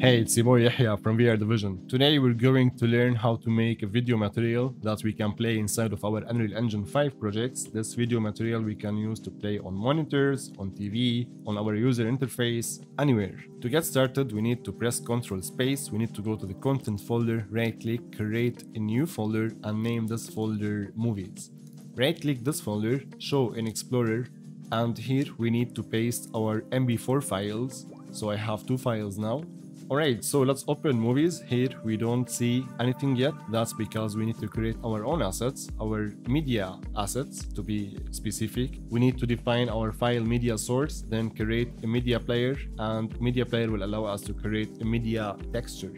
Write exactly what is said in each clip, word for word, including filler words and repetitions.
Hey, it's your boy Yahiya from V R Division. Today we're going to learn how to make a video material that we can play inside of our Unreal Engine five projects. This video material we can use to play on monitors, on T V, on our user interface, anywhere. To get started, we need to press Ctrl space, we need to go to the content folder, right click, create a new folder and name this folder movies. Right click this folder, show in Explorer, and here we need to paste our M P four files. So I have two files now. Alright, so let's open movies. Here we don't see anything yet. That's because we need to create our own assets, our media assets to be specific. We need to define our file media source, then create a media player, and media player will allow us to create a media texture.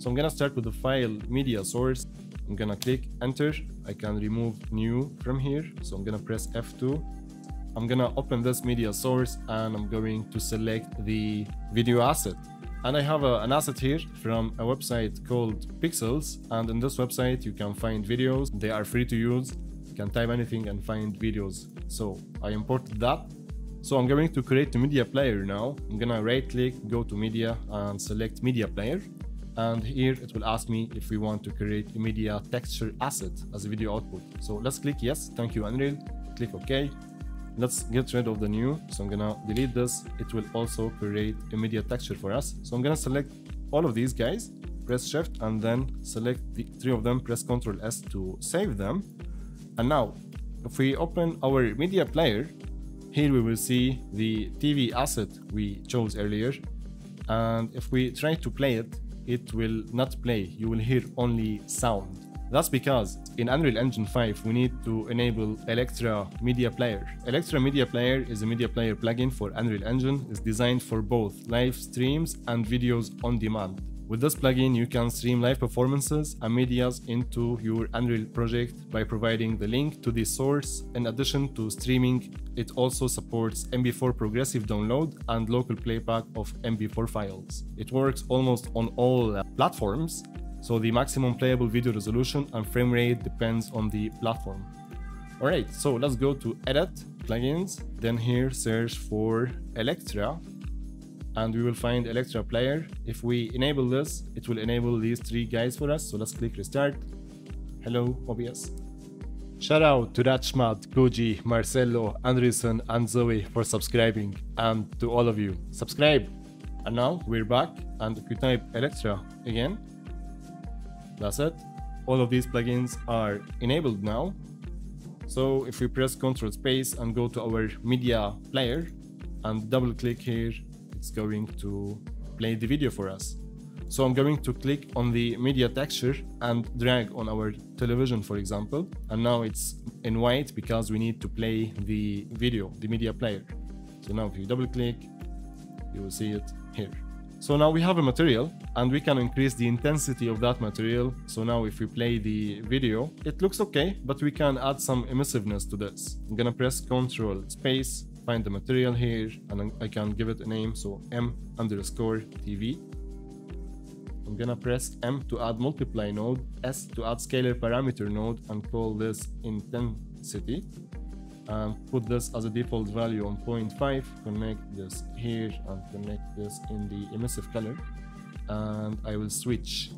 So I'm gonna start with the file media source. I'm gonna click enter. I can remove new from here. So I'm gonna press F two. I'm gonna open this media source and I'm going to select the video asset. And I have a, an asset here from a website called Pixels. And in this website, you can find videos. They are free to use. You can type anything and find videos. So I imported that. So I'm going to create a media player now. I'm gonna right click, go to media and select media player. And here it will ask me if we want to create a media texture asset as a video output. So let's click yes. Thank you, Unreal. Click OK. Let's get rid of the new, so I'm gonna delete this. It will also create a media texture for us. So I'm gonna select all of these guys, press shift and then select the three of them, press Ctrl S to save them. And now, if we open our media player, here we will see the T V asset we chose earlier. And if we try to play it, it will not play. You will hear only sound. That's because in Unreal Engine five, we need to enable Electra Media Player. Electra Media Player is a media player plugin for Unreal Engine. It's designed for both live streams and videos on demand. With this plugin, you can stream live performances and medias into your Unreal project by providing the link to the source. In addition to streaming, it also supports M P four progressive download and local playback of M P four files. It works almost on all platforms. So the maximum playable video resolution and frame rate depends on the platform. Alright, so let's go to Edit, Plugins, then here search for Electra, and we will find Electra Player. If we enable this, it will enable these three guys for us. So let's click Restart. Hello, O B S. Shout out to Rachmat, Koji, Marcelo, Anderson, and Zoe for subscribing, and to all of you. Subscribe! And now we're back, and if you type Electra again, that's it. All of these plugins are enabled now. So if we press Ctrl space and go to our media player and double click here, it's going to play the video for us. So I'm going to click on the media texture and drag on our television, for example. And now it's in white because we need to play the video, the media player. So now if you double click, you will see it here. So now we have a material and we can increase the intensity of that material. So now if we play the video, it looks okay, but we can add some immersiveness to this. I'm gonna press Ctrl space, find the material here, and I can give it a name. So M underscore T V. I'm gonna press M to add multiply node, S to add scalar parameter node, and call this intensity. And put this as a default value on zero point five, connect this here and connect this in the emissive color, and I will switch.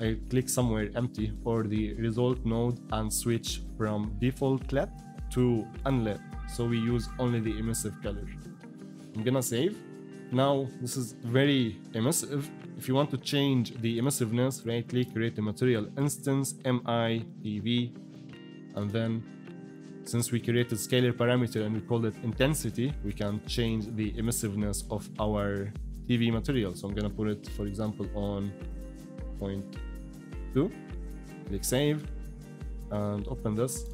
I click somewhere empty or the result node and switch from default L E D to unlit, so we use only the emissive color. I'm gonna save. Now this is very emissive. If you want to change the emissiveness, right click, create a material instance, M I T V, and then since we created scalar parameter and we call it intensity, we can change the emissiveness of our T V material. So I'm going to put it, for example, on zero point two. Click save and open this.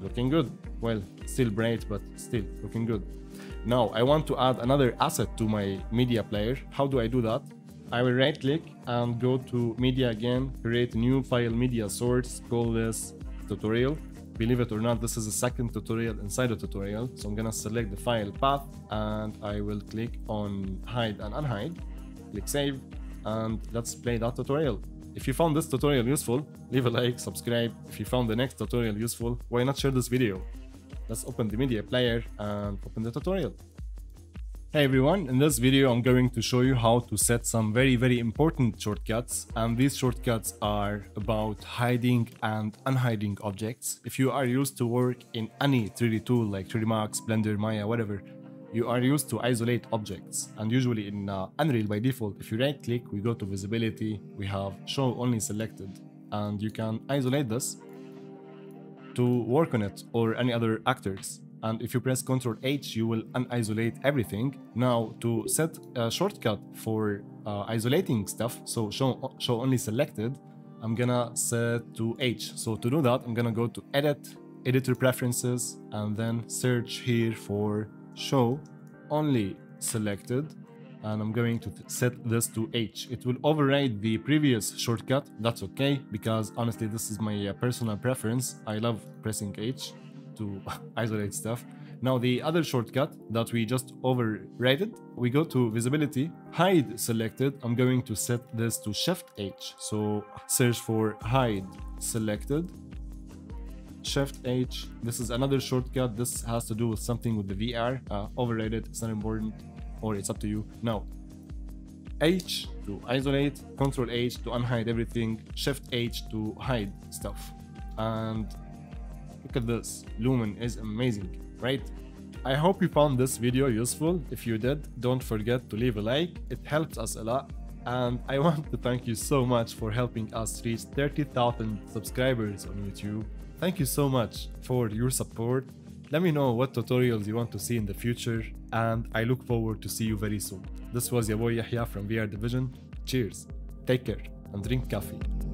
Looking good. Well, still bright, but still looking good. Now I want to add another asset to my media player. How do I do that? I will right click and go to media again, create new file media source, call this tutorial. Believe it or not, this is the second tutorial inside a tutorial. So I'm gonna select the file path and I will click on hide and unhide. Click save and let's play that tutorial. If you found this tutorial useful, leave a like, subscribe. If you found the next tutorial useful, why not share this video? Let's open the media player and open the tutorial. Hey everyone, in this video I'm going to show you how to set some very very important shortcuts, and these shortcuts are about hiding and unhiding objects. If you are used to work in any three D tool like three D Max, Blender, Maya, whatever, you are used to isolate objects, and usually in uh, Unreal by default, if you right click, we go to visibility, we have show only selected, and you can isolate this to work on it or any other actors. And if you press control H, you will unisolate everything. Now, to set a shortcut for uh, isolating stuff, so show, show only selected, I'm gonna set to H. So to do that, I'm gonna go to Edit, Editor Preferences, and then search here for Show Only Selected, and I'm going to set this to H. It will override the previous shortcut, that's okay, because honestly, this is my uh, personal preference. I love pressing H to isolate stuff. Now the other shortcut that we just overrated, we go to visibility, hide selected. I'm going to set this to shift H. So search for hide selected, shift H. This is another shortcut. This has to do with something with the V R, uh, overrated, it's not important, or it's up to you. Now H to isolate, control H to unhide everything, shift H to hide stuff. And look at this, Lumen is amazing, right? I hope you found this video useful. If you did, don't forget to leave a like, it helps us a lot. And I want to thank you so much for helping us reach thirty thousand subscribers on YouTube. Thank you so much for your support. Let me know what tutorials you want to see in the future, and I look forward to see you very soon. This was your boy Yahiya from V R Division. Cheers, take care, and drink coffee.